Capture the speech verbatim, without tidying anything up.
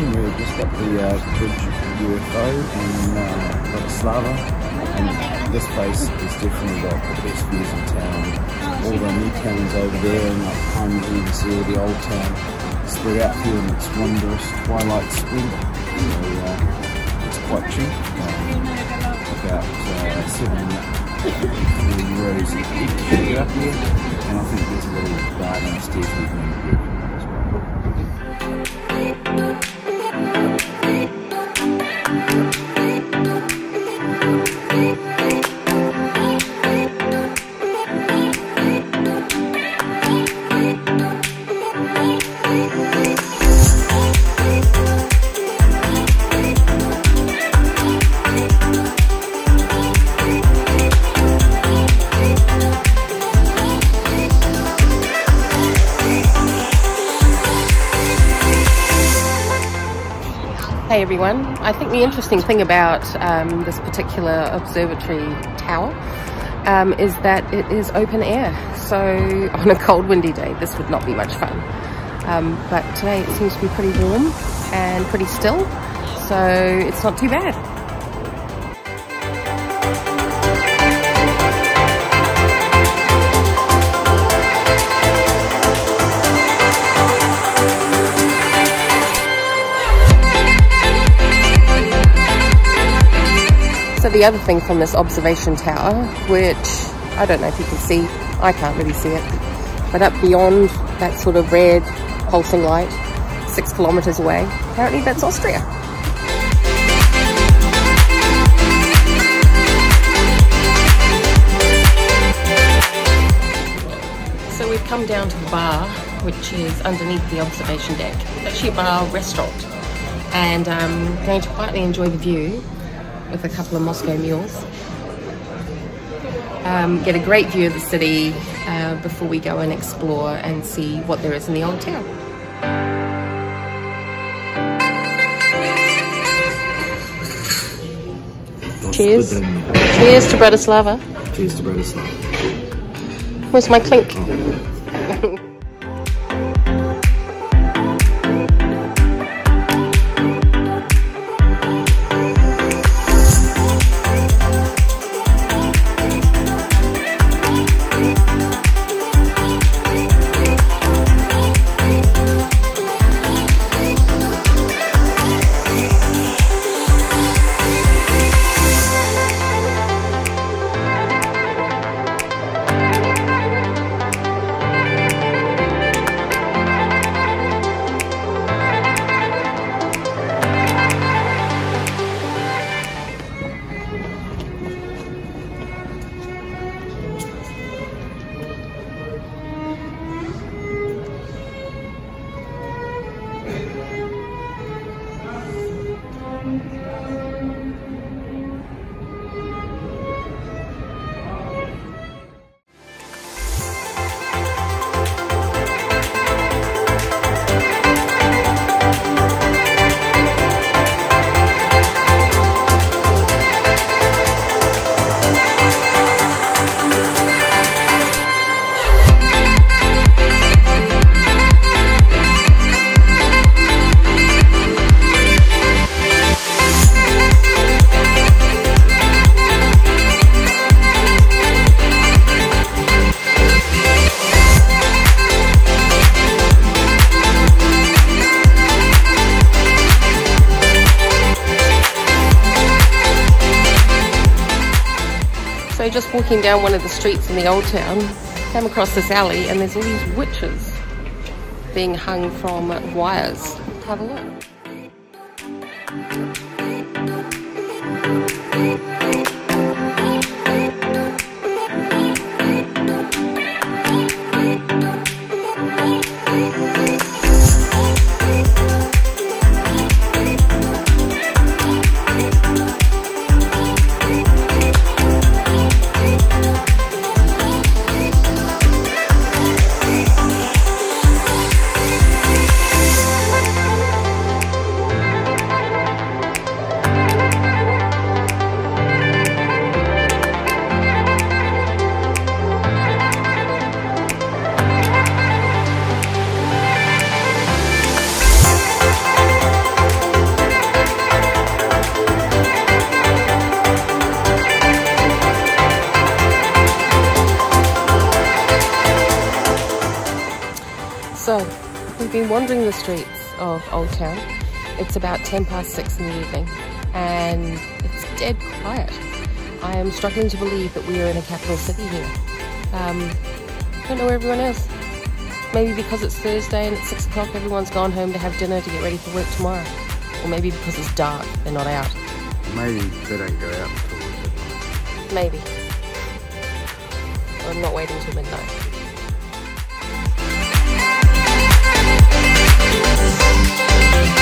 done. We were just at the uh, bridge U F O in uh, Bratislava, and this place is definitely got the best views in town. All the new towns over there, and like can't even see all the old town spread out here in its wondrous twilight splendor. So uh, it's quite cheap, um, about uh, seven euros each to get up here, and I think there's a little garden stairs we can get. Hey everyone, I think the interesting thing about um, this particular observatory tower um, is that it is open air, so on a cold windy day this would not be much fun, um, but today it seems to be pretty warm and pretty still, so it's not too bad. So the other thing from this observation tower, which I don't know if you can see, I can't really see it, but up beyond that sort of red pulsing light, six kilometers away, apparently that's Austria. So we've come down to the bar, which is underneath the observation deck. It's actually a bar restaurant, and I'm um, going to quietly enjoy the view with a couple of Moscow mules. Um, get a great view of the city uh, before we go and explore and see what there is in the old town. Cheers. Cheers to Bratislava. Cheers to Bratislava. Where's my clink? Oh. So just walking down one of the streets in the old town, came across this alley and there's all these witches being hung from wires. Have a look. We've been wandering the streets of Old Town. It's about ten past six in the evening and it's dead quiet. I am struggling to believe that we are in a capital city here. Um, I don't know where everyone is. Maybe because it's Thursday and it's six o'clock everyone's gone home to have dinner to get ready for work tomorrow. Or maybe because it's dark, they're not out. Maybe they don't go out until midnight. Maybe. I'm not waiting till midnight. We'll be right back.